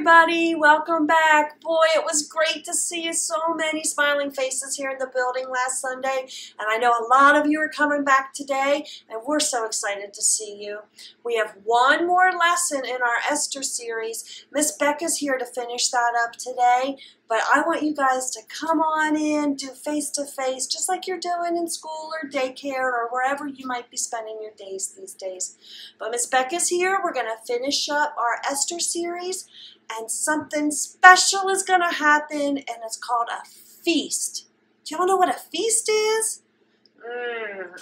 everybody. Welcome back. Boy, it was great to see you. So many smiling faces here in the building last Sunday. And I know a lot of you are coming back today, and we're so excited to see you. We have one more lesson in our Esther series. Miss Becca's here to finish that up today. But I want you guys to come on in, do face-to-face, just like you're doing in school or daycare or wherever you might be spending your days these days. But Miss Becca's here. We're going to finish up our Esther series, and something special is going to happen, and it's called a feast. Do y'all know what a feast is?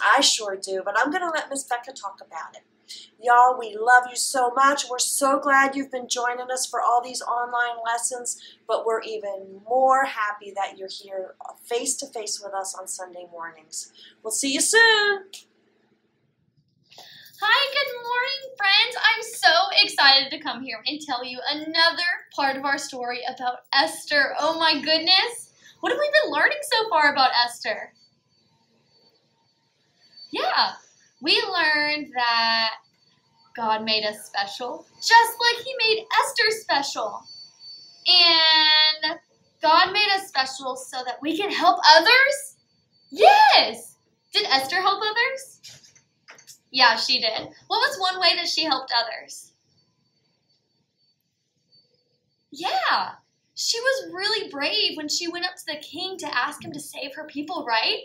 I sure do, but I'm going to let Miss Becca talk about it. Y'all, we love you so much. We're so glad you've been joining us for all these online lessons, but we're even more happy that you're here face-to-face with us on Sunday mornings. We'll see you soon. Hi, good morning, friends. I'm so excited to come here and tell you another part of our story about Esther. Oh my goodness. What have we been learning so far about Esther? Yeah. We learned that God made us special, just like he made Esther special. And God made us special so that we can help others? Yes! Did Esther help others? Yeah, she did. What was one way that she helped others? Yeah, she was really brave when she went up to the king to ask him to save her people, right?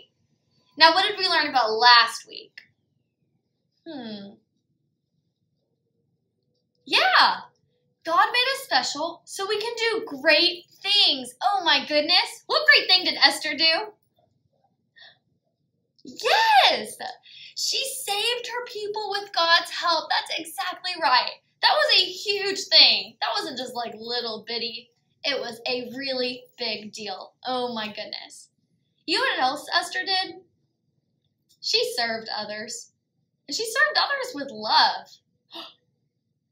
Now, what did we learn about last week? Yeah, God made us special so we can do great things. Oh my goodness. What great thing did Esther do? Yes, she saved her people with God's help. That's exactly right. That was a huge thing. That wasn't just like little bitty. It was a really big deal. Oh my goodness. You know what else Esther did? She served others. And she served others with love.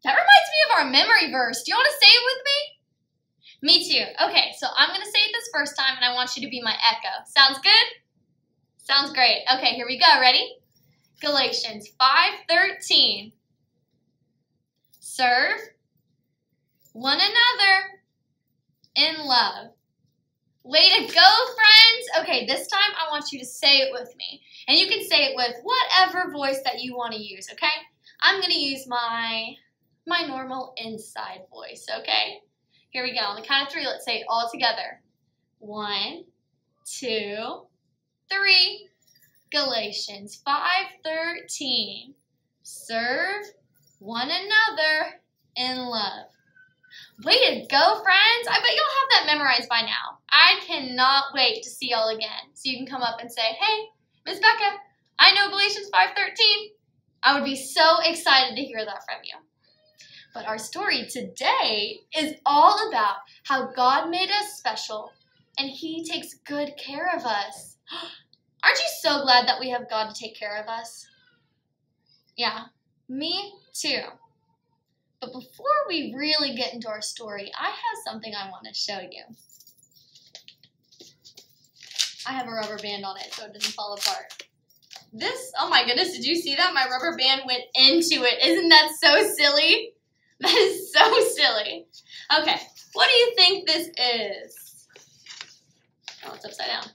That reminds me of our memory verse. Do you want to say it with me? Me too. Okay, so I'm going to say it this first time, and I want you to be my echo. Sounds good? Sounds great. Okay, here we go. Ready? Galatians 5:13. Serve one another in love. Way to go, friends. Okay, this time I want you to say it with me. And you can say it with whatever voice that you want to use, okay? I'm going to use my normal inside voice, okay? Here we go. On the count of three, let's say it all together. 1, 2, 3. Galatians 5:13. Serve one another in love. Way to go, friends. I bet you'll have that memorized by now. I cannot wait to see y'all again. So you can come up and say, hey, Miss Becca, I know Galatians 5:13. I would be so excited to hear that from you. But our story today is all about how God made us special and he takes good care of us. Aren't you so glad that we have God to take care of us? Yeah, me too. But before we really get into our story, I have something I want to show you. I have a rubber band on it so it doesn't fall apart. This, oh my goodness, did you see that? My rubber band went into it. Isn't that so silly? That is so silly. Okay, what do you think this is? Oh, it's upside down.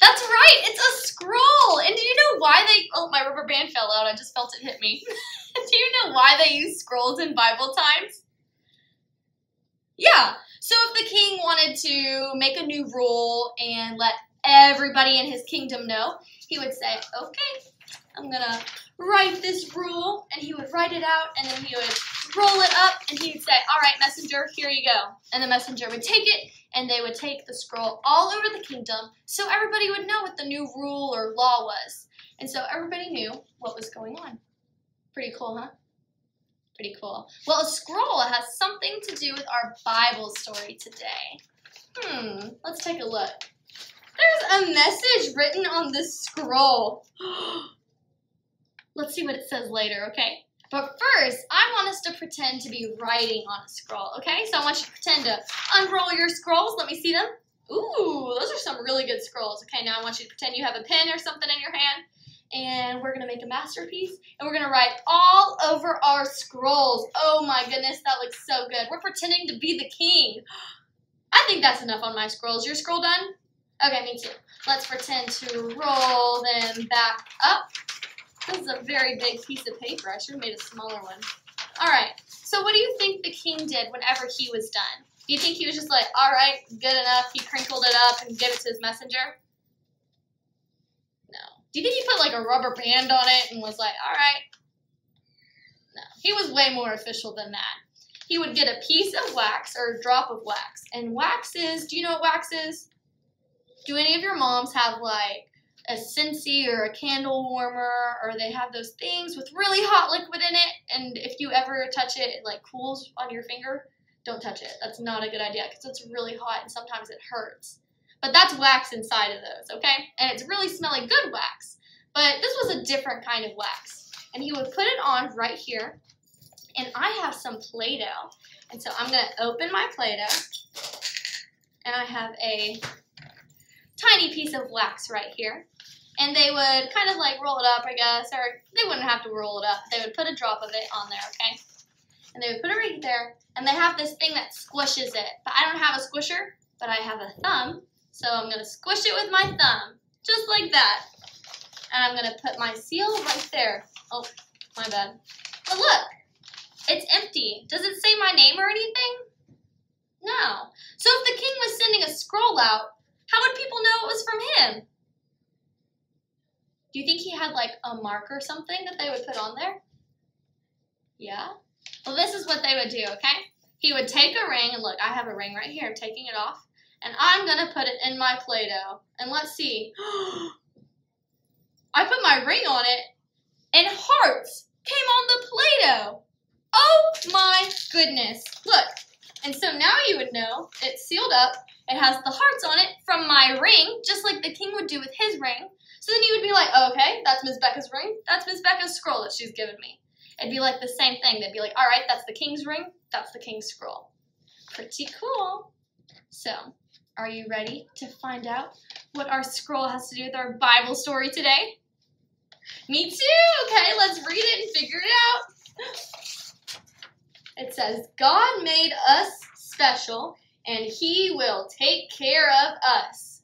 That's right, it's a scroll. And do you know why they, oh, my rubber band fell out. I just felt it hit me. Do you know why they use scrolls in Bible times? Yeah. So if the king wanted to make a new rule and let everybody in his kingdom know, he would say, okay, I'm going to write this rule, and he would write it out, and then he would roll it up, and he would say, all right, messenger, here you go. And the messenger would take it, and they would take the scroll all over the kingdom so everybody would know what the new rule or law was. And so everybody knew what was going on. Pretty cool, huh? Pretty cool. Well, a scroll has something to do with our Bible story today. Let's take a look. There's a message written on this scroll. Let's see what it says later, okay? But first, I want us to pretend to be writing on a scroll, okay? So I want you to pretend to unroll your scrolls. Let me see them. Ooh, those are some really good scrolls. Okay, now I want you to pretend you have a pen or something in your hand. and we're going to make a masterpiece, and we're going to write all over our scrolls. Oh my goodness, that looks so good. We're pretending to be the king. I think that's enough on my scrolls. Your scroll done? Okay, me too. Let's pretend to roll them back up. This is a very big piece of paper. I should have made a smaller one. All right, so what do you think the king did whenever he was done? Do you think he was just like, all right, good enough, he crinkled it up and gave it to his messenger? No. Do you think he put like a rubber band on it and was like, all right? No, he was way more official than that. He would get a piece of wax or a drop of wax. And wax is, do you know what wax is? Do any of your moms have like a Scentsy or a candle warmer, or they have those things with really hot liquid in it, and if you ever touch it, it like cools on your finger? Don't touch it. That's not a good idea because it's really hot and sometimes it hurts. But that's wax inside of those, okay? And it's really smelly good wax. But this was a different kind of wax. And he would put it on right here. And I have some Play-Doh. And so I'm going to open my Play-Doh. And I have a tiny piece of wax right here. And they would kind of like roll it up, I guess, or they wouldn't have to roll it up. They would put a drop of it on there, okay? And they would put it right there, and they have this thing that squishes it. But I don't have a squisher, but I have a thumb, so I'm going to squish it with my thumb, just like that. And I'm going to put my seal right there. Oh, my bad. But look, it's empty. Does it say my name or anything? No. So if the king was sending a scroll out, how would people know it was from him? Do you think he had like a mark or something that they would put on there? Yeah? Well, this is what they would do, okay? He would take a ring, and look, I have a ring right here. I'm taking it off, and I'm going to put it in my Play-Doh. And let's see. I put my ring on it, and hearts came on the Play-Doh. Oh my goodness. Look, and so now you would know it's sealed up. It has the hearts on it from my ring, just like the king would do with his ring. So then you would be like, oh, okay, that's Miss Becca's ring. That's Miss Becca's scroll that she's given me. It'd be like the same thing. They'd be like, all right, that's the king's ring. That's the king's scroll. Pretty cool. So, are you ready to find out what our scroll has to do with our Bible story today? Me too. Okay, let's read it and figure it out. It says, God made us special, and he will take care of us.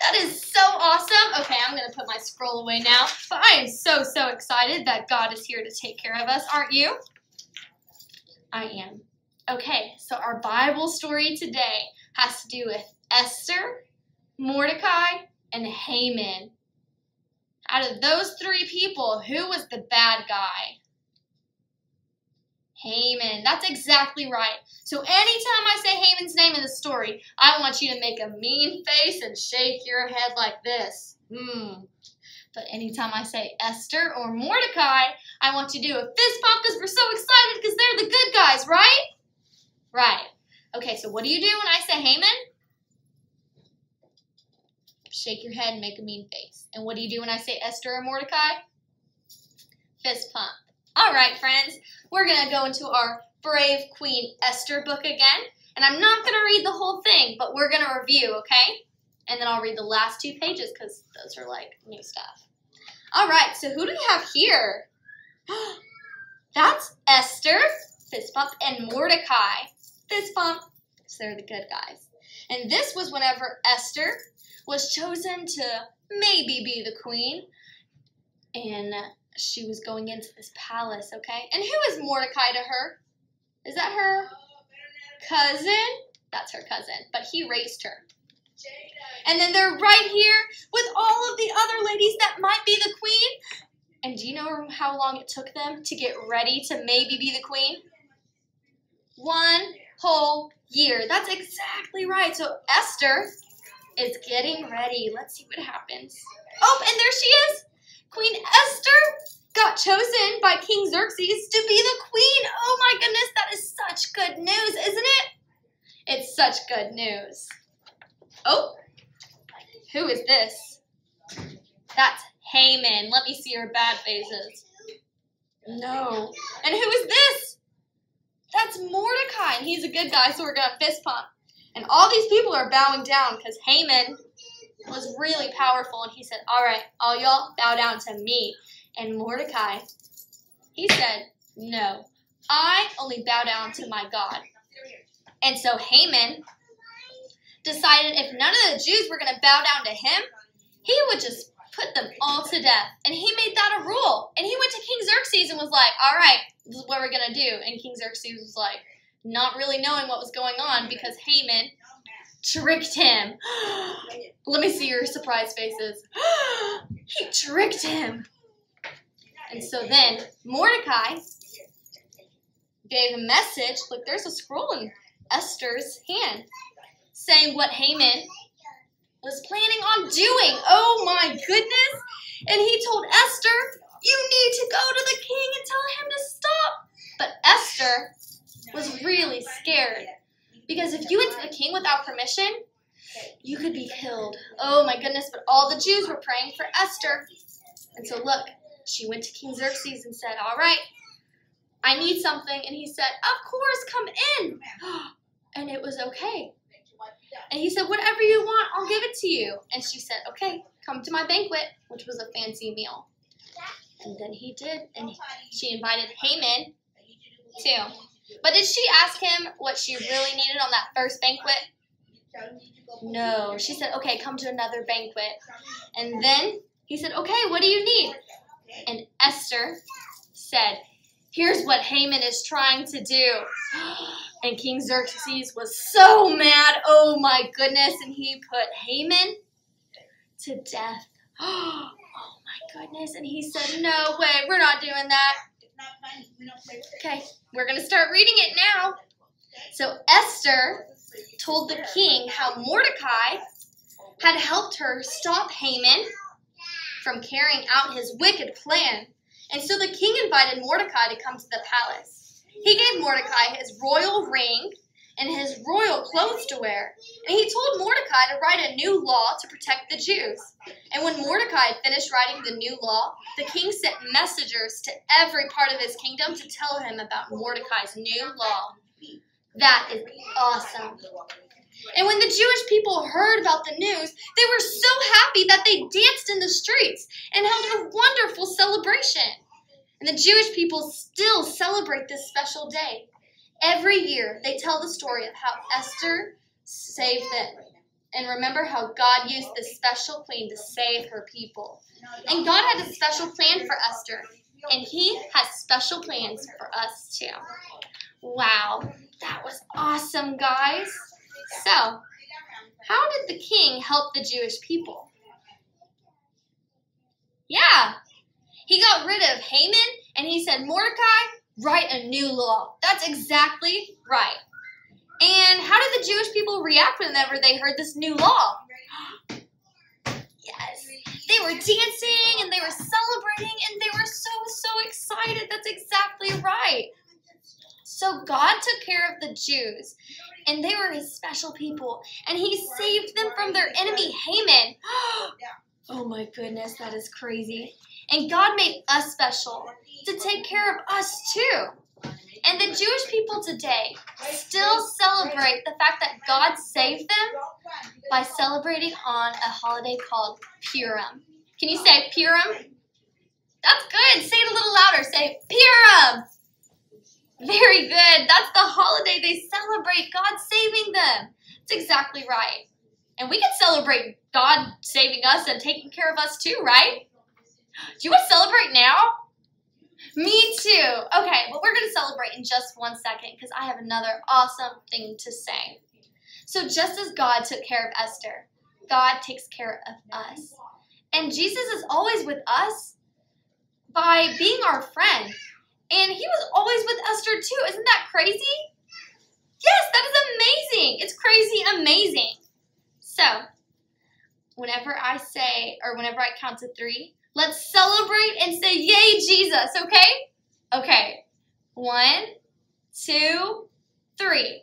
That is so awesome. Okay, I'm going to put my scroll away now. But I am so, so excited that God is here to take care of us, aren't you? I am. Okay, so our Bible story today has to do with Esther, Mordecai, and Haman. Out of those three people, who was the bad guy? Haman. That's exactly right. So anytime I say Haman's name in the story, I want you to make a mean face and shake your head like this. But anytime I say Esther or Mordecai, I want you to do a fist pump because we're so excited because they're the good guys, right? Right. Okay, so what do you do when I say Haman? Shake your head and make a mean face. And what do you do when I say Esther or Mordecai? Fist pump. All right, friends, we're going to go into our Brave Queen Esther book again, and I'm not going to read the whole thing, but we're going to review, okay? And then I'll read the last two pages because those are, like, new stuff. All right, so who do we have here? That's Esther, fist bump, and Mordecai, fist bump, so they're the good guys. And this was whenever Esther was chosen to maybe be the queen, and she was going into this palace, okay? And who is Mordecai to her? Is that her cousin? That's her cousin, but he raised her. And then they're right here with all of the other ladies that might be the queen. And do you know how long it took them to get ready to maybe be the queen? 1 whole year. That's exactly right. So Esther is getting ready. Let's see what happens. Oh, and there she is. Queen Esther got chosen by King Xerxes to be the queen. Oh my goodness, that is such good news, isn't it? It's such good news. Oh, who is this? That's Haman. Let me see your bad faces. No. And who is this? That's Mordecai, and he's a good guy, so we're going to fist pump. And all these people are bowing down because Haman was really powerful, and he said, all right, all y'all bow down to me. And Mordecai, he said, no, I only bow down to my God. And so Haman decided if none of the Jews were going to bow down to him, he would just put them all to death. And he made that a rule. And he went to King Xerxes and was like, all right, this is what we're going to do. And King Xerxes was like, not really knowing what was going on because Haman tricked him. Let me see your surprised faces. He tricked him. And so then Mordecai gave a message. Look, there's a scroll in Esther's hand saying what Haman was planning on doing. Oh my goodness. And he told Esther, you need to go to the king and tell him to stop. But Esther was really scared because if you went to the king without permission, you could be killed. Oh my goodness. But all the Jews were praying for Esther. And so look, she went to King Xerxes and said, all right, I need something. And he said, of course, come in. And it was okay. And he said, whatever you want, I'll give it to you. And she said, okay, come to my banquet, which was a fancy meal. And then he did. And she invited Haman too. But did she ask him what she really needed on that first banquet? No. She said, okay, come to another banquet. And then he said, okay, what do you need? And Esther said, here's what Haman is trying to do. And King Xerxes was so mad. Oh my goodness. And he put Haman to death. Oh my goodness. And he said, no way, we're not doing that. Okay, we're going to start reading it now. So Esther told the king how Mordecai had helped her stop Haman from carrying out his wicked plan. And so the king invited Mordecai to come to the palace. He gave Mordecai his royal ring and his royal clothes to wear. And he told Mordecai to write a new law to protect the Jews. And when Mordecai had finished writing the new law, the king sent messengers to every part of his kingdom to tell him about Mordecai's new law. That is awesome. And when the Jewish people heard about the news, they were so happy that they danced in the streets and held a wonderful celebration. And the Jewish people still celebrate this special day. Every year, they tell the story of how Esther saved them. And remember how God used this special queen to save her people. And God had a special plan for Esther. And he has special plans for us too. Wow, that was awesome, guys. So, how did the king help the Jewish people? Yeah, he got rid of Haman and he said, Mordecai, write a new law. That's exactly right. And how did the Jewish people react whenever they heard this new law? Yes, they were dancing and they were celebrating and they were so excited. That's exactly right. So God took care of the Jews, and they were his special people, and he saved them from their enemy, Haman. Oh my goodness, that is crazy. And God made us special to take care of us too. And the Jewish people today still celebrate the fact that God saved them by celebrating on a holiday called Purim. Can you say Purim? That's good. Say it a little louder. Say Purim. Very good. That's the holiday they celebrate God saving them. That's exactly right. And we can celebrate God saving us and taking care of us too, right? Do you want to celebrate now? Me too. Okay, but we're going to celebrate in just one second because I have another awesome thing to say. So just as God took care of Esther, God takes care of us. And Jesus is always with us by being our friend. And he was always with Esther too. Isn't that crazy? Yes, that is amazing. It's crazy amazing. So, whenever I count to three, let's celebrate and say, yay, Jesus, okay? Okay. 1, 2, 3.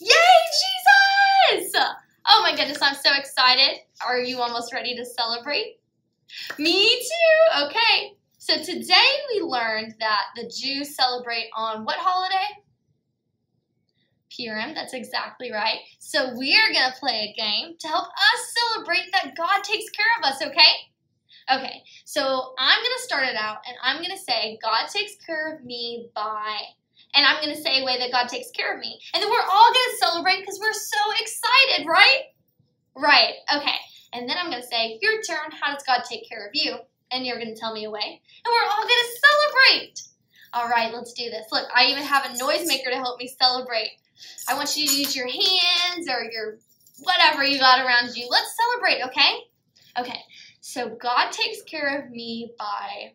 Yay, Jesus! Oh my goodness, I'm so excited. Are you almost ready to celebrate? Me too. Okay. So today we learned that the Jews celebrate on what holiday? Purim, that's exactly right. So we're going to play a game to help us celebrate that God takes care of us, okay? Okay, so I'm going to start it out, and I'm going to say, God takes care of me by... And I'm going to say a way that God takes care of me. And then we're all going to celebrate because we're so excited, right? Right, okay. And then I'm going to say, your turn, how does God take care of you? And you're going to tell me a way. And we're all going to celebrate. All right, let's do this. Look, I even have a noisemaker to help me celebrate. I want you to use your hands or your whatever you got around you. Let's celebrate, okay? Okay, so God takes care of me by...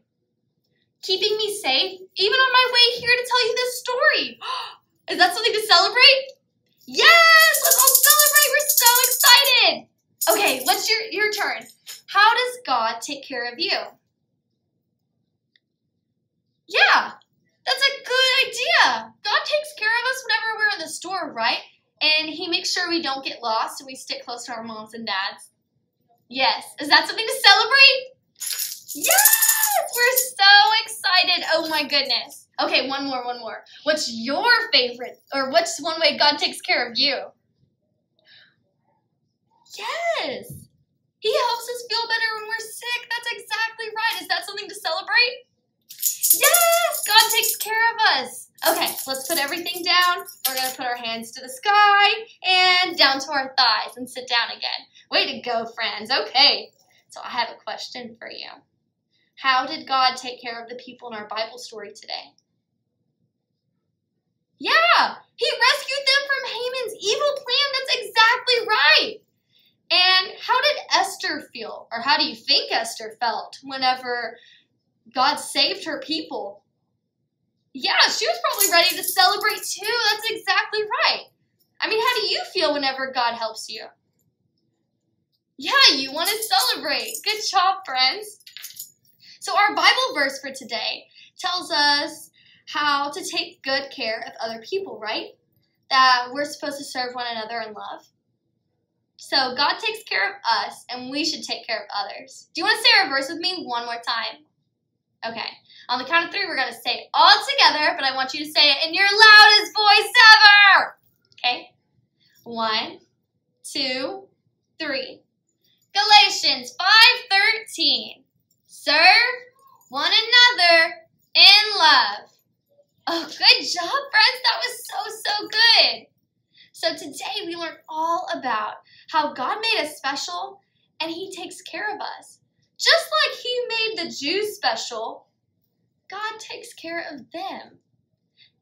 keeping me safe, even on my way here to tell you this story. Is that something to celebrate? Yes, let's all celebrate. We're so excited. Okay, what's your turn? How does God take care of you? Yeah, that's a good idea. God takes care of us whenever we're in the store, right? And he makes sure we don't get lost and we stick close to our moms and dads. Yes, is that something to celebrate? Yes. We're so excited. Oh my goodness. Okay, one more. What's your favorite, or what's one way God takes care of you? Yes. He helps us feel better when we're sick. That's exactly right. Is that something to celebrate? Yes, God takes care of us. Okay, let's put everything down. We're going to put our hands to the sky and down to our thighs and sit down again. Way to go, friends. Okay, so I have a question for you. How did God take care of the people in our Bible story today? Yeah, he rescued them from Haman's evil plan. That's exactly right. And how did Esther feel, or how do you think Esther felt whenever God saved her people? Yeah, she was probably ready to celebrate too. That's exactly right. I mean, how do you feel whenever God helps you? Yeah, you want to celebrate. Good job, friends. So our Bible verse for today tells us how to take good care of other people, right? That we're supposed to serve one another in love. So God takes care of us, and we should take care of others. Do you want to say our verse with me one more time? Okay. On the count of three, we're going to say it all together, but I want you to say it in your loudest voice ever. Okay? 1, 2, 3. Galatians 5:13. Serve one another in love. Oh, good job, friends. That was so good. So today we learned all about how God made us special and he takes care of us. Just like he made the Jews special, God takes care of them.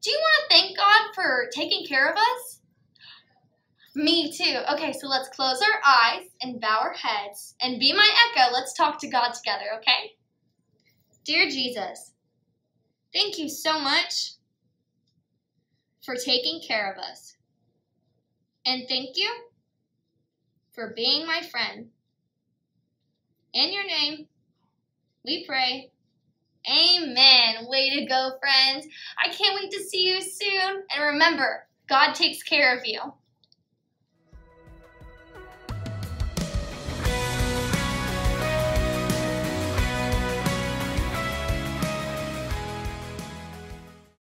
Do you want to thank God for taking care of us? Me too. Okay, so let's close our eyes and bow our heads and be my echo. Let's talk to God together, okay? Dear Jesus, thank you so much for taking care of us. And thank you for being my friend. In your name, we pray. Amen. Way to go, friends. I can't wait to see you soon. And remember, God takes care of you.